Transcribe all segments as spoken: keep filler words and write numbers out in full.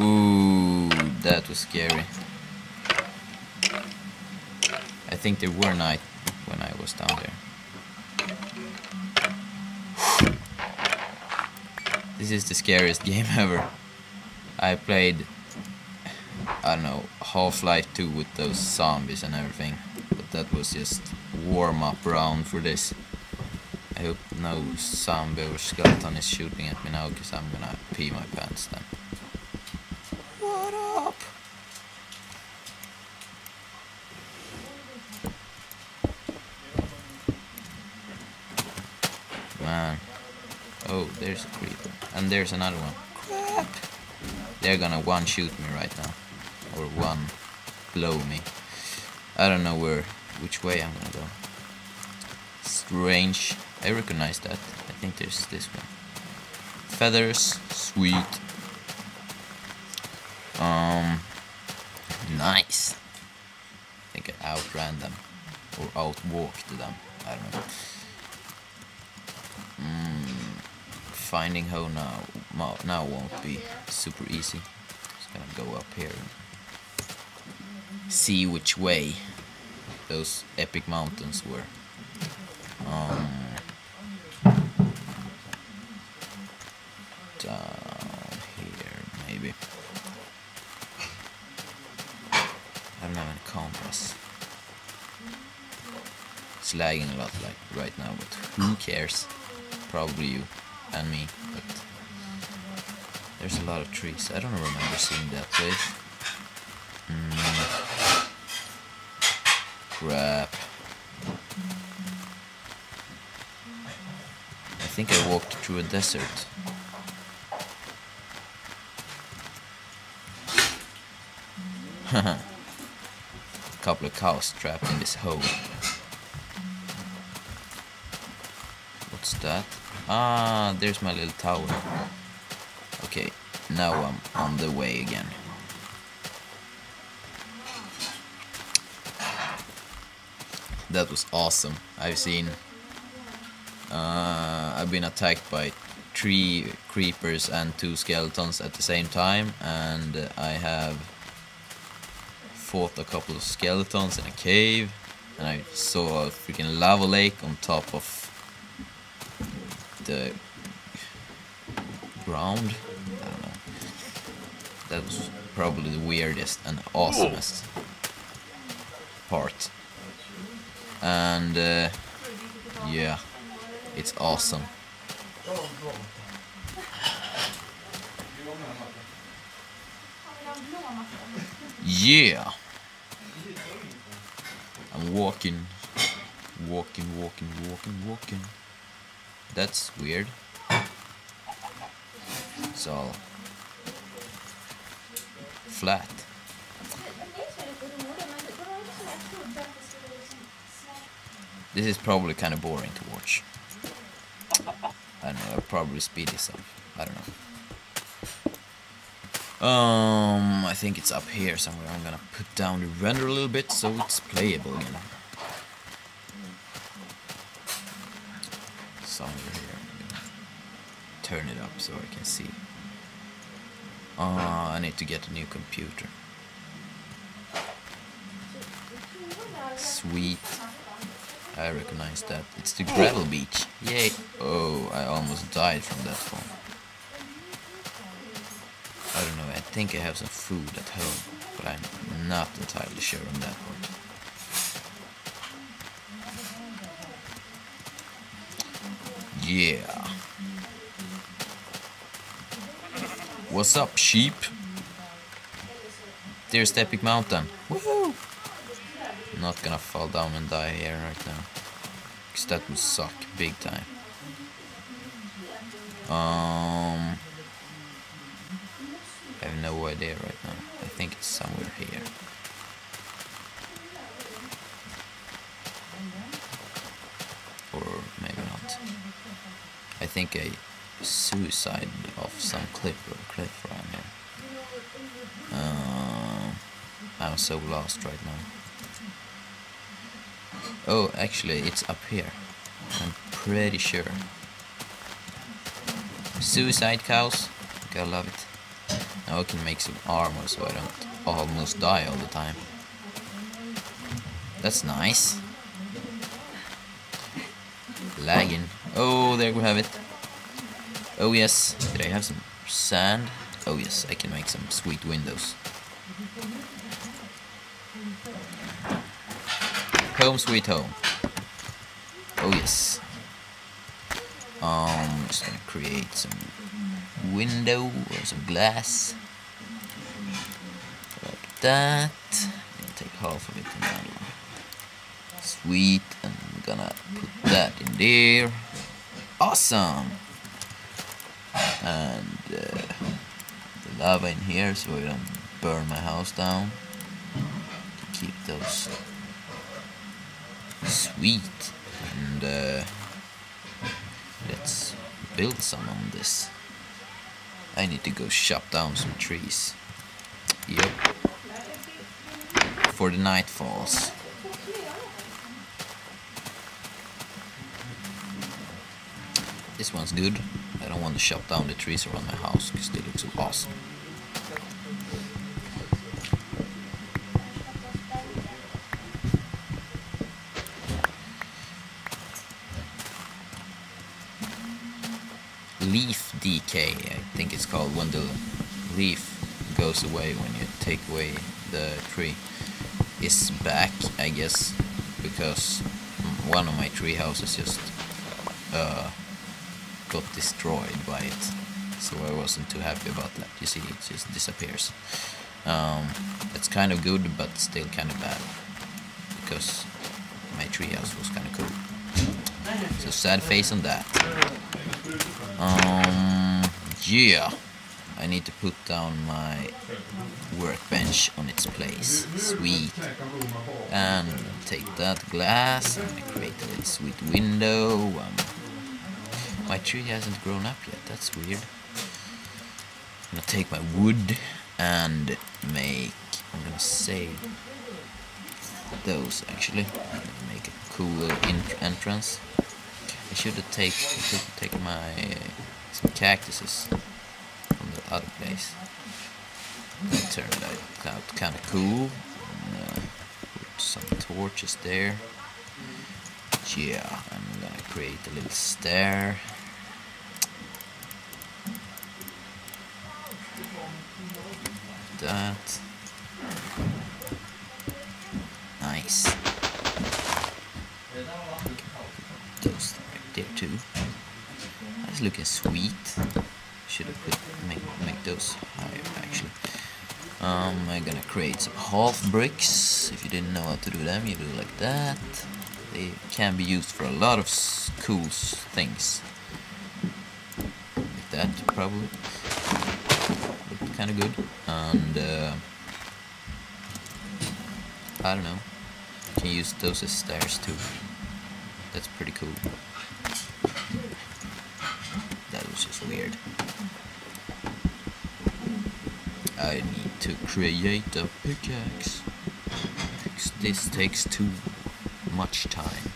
Ooh, that was scary. I think there were night when I was down there. This is the scariest game ever. I played, I don't know, Half-Life two with those zombies and everything, but that was just warm-up round for this. I hope no zombie or skeleton is shooting at me now, because I'm gonna pee my pants then. What up? Man. Oh, there's a creeper. And there's another one. Crap! They're gonna one-shoot me right now. Or one-blow me. I don't know where, which way I'm gonna go. Strange. I recognize that. I think there's this one. Feathers. Sweet. Um. Nice. I think I outran them. Or outwalked them. I don't know. Mm, finding home now. Now won't be super easy. Just gonna go up here and see which way those epic mountains were. Um, down here, maybe. I don't have any compass. It's lagging a lot, like right now, but who cares? Probably you and me. But there's a lot of trees. I don't remember seeing that place. Mm. Crap. I think I walked through a desert. Haha. A couple of cows trapped in this hole. What's that? Ah, there's my little tower. Okay, now I'm on the way again. That was awesome. I've seen... Uh, I've been attacked by three creepers and two skeletons at the same time, and I have fought a couple of skeletons in a cave, and I saw a freaking lava lake on top of the ground. I don't know. That was probably the weirdest and awesomest part. And uh, yeah. It's awesome. Yeah. I'm walking. Walking, walking, walking, walking. That's weird. It's all flat. This is probably kind of boring to watch. I don't know, I'll probably speed this up. I don't know. Um, I think it's up here somewhere. I'm gonna put down the render a little bit so it's playable again. Somewhere here. I'm gonna turn it up so I can see. Ah, uh, I need to get a new computer. Sweet. I recognize that. It's the gravel beach. Yay! Oh, I almost died from that fall. I don't know, I think I have some food at home, but I'm not entirely sure on that one. Yeah. What's up, sheep? There's the epic mountain. Woohoo! I'm not gonna fall down and die here right now, because that would suck big time. Um, I have no idea right now. I think it's somewhere here. Or maybe not. I think I suicide off some cliff or cliff around here. Um, I'm so lost right now. Oh, actually, it's up here. I'm pretty sure. Suicide cows. Gotta love it. Now I can make some armor so I don't almost die all the time. That's nice. Lagging. Oh, there we have it. Oh yes, did I have some sand? Oh yes, I can make some sweet windows. Home sweet home. Oh yes. Um, just gonna create some window or some glass. Like that. I'm gonna take half of it in that one. Sweet, and I'm gonna put that in there. Awesome! And uh, the lava in here so I don't burn my house down. To keep those sweet. And uh, let's build some on this. I need to go chop down some trees. Yep. Before the night falls. This one's good. I don't want to chop down the trees around my house because they look so awesome. Leaf decay, I think it's called, when the leaf goes away when you take away the tree. It's back, I guess, because one of my tree houses just uh, got destroyed by it, so I wasn't too happy about that. You see, it just disappears. Um, that's kind of good, but still kind of bad, because my tree house was kind of cool. So sad face on that. Um, yeah, I need to put down my workbench on its place. Sweet. And take that glass and create a little sweet window. Um, my tree hasn't grown up yet, that's weird. I'm gonna take my wood and make, I'm gonna save those actually. I'm gonna make a cool entrance. I should have take, I should have taken my uh, some cactuses from that other place. That turned out kind of cool. And, uh, put some torches there. Yeah, I'm gonna create a little stair. Like that. Nice. Too. That's looking sweet. Should have put make make those higher actually. Um, I'm gonna create some half bricks. If you didn't know how to do them, you do like that. They can be used for a lot of cool things. Like that, probably. Looked kind of good. And uh, I don't know. You can use those as stairs too. That's pretty cool. That was just weird. I need to create a pickaxe. This takes too much time.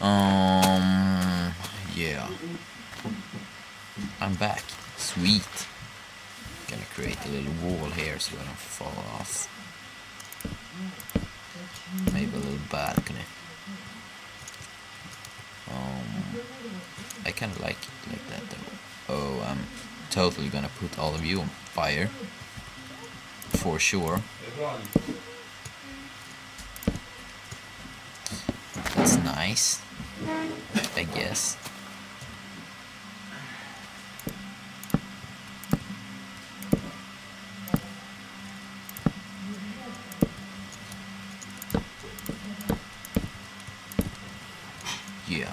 Um, yeah. I'm back. Sweet. Gonna create a little wall here so I don't fall off. Maybe a little balcony. I kind of like it like that though. Oh, I'm totally gonna put all of you on fire. For sure. That's nice. I guess. Yeah.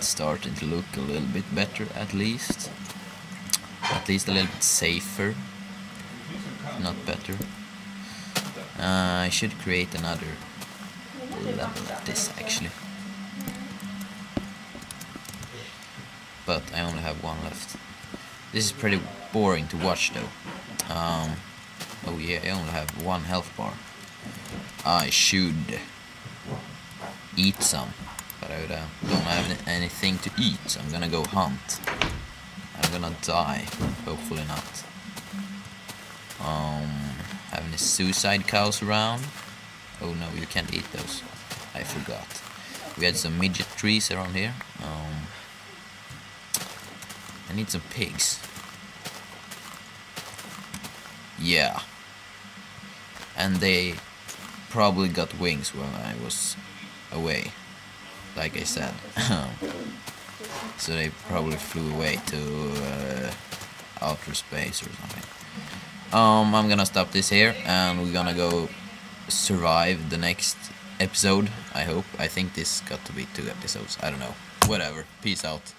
Starting to look a little bit better, at least at least a little bit safer, not better. uh, I should create another level of this actually, but I only have one left. This is pretty boring to watch though. Um, oh yeah, I only have one health bar. I should eat some. But I don't have anything to eat, so I'm gonna go hunt. I'm gonna die. Hopefully not. Um, have any suicide cows around? Oh no, you can't eat those. I forgot. We had some midget trees around here. Um, I need some pigs. Yeah. And they probably got wings when I was away, like I said. So they probably flew away to uh, outer space or something. Um, I'm gonna stop this here, and we're gonna go survive the next episode, I hope. I think this got to be two episodes, I don't know. Whatever, peace out.